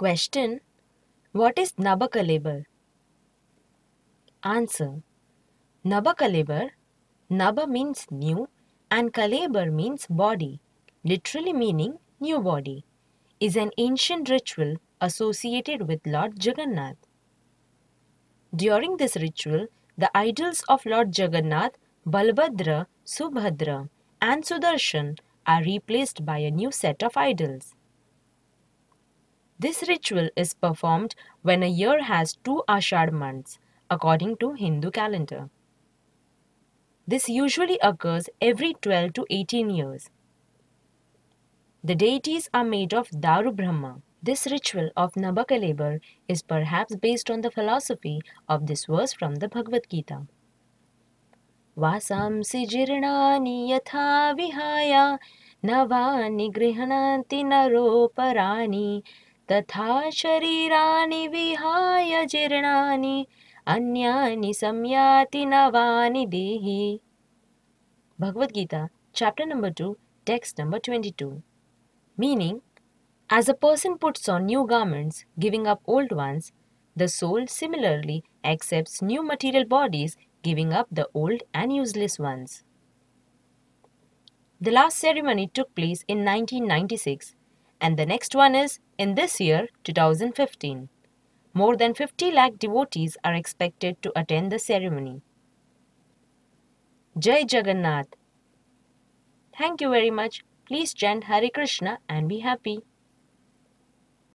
Question: What is Nabakalebara? Answer: Nabakalebara, Naba means new and Kalebar means body, literally meaning new body, is an ancient ritual associated with Lord Jagannath. During this ritual, the idols of Lord Jagannath, Balabhadra, Subhadra and Sudarshan are replaced by a new set of idols. This ritual is performed when a year has 2 Ashad months, according to Hindu calendar. This usually occurs every 12 to 18 years. The deities are made of Dāru-Brahma. This ritual of Nabakalebara is perhaps based on the philosophy of this verse from the Bhagavad Gita. Vasamsi jirnani yatha vihaya navani grihananti naroparani tatha sharirani vihaya jirnani anyani samyati navani dehi. Bhagavad Gita, chapter number 2, text number 22. Meaning, as a person puts on new garments, giving up old ones, the soul similarly accepts new material bodies, giving up the old and useless ones. The last ceremony took place in 1996 and the next one is in this year, 2015. More than 50 lakh devotees are expected to attend the ceremony. Jai Jagannath. Thank you very much. Please chant Hare Krishna and be happy.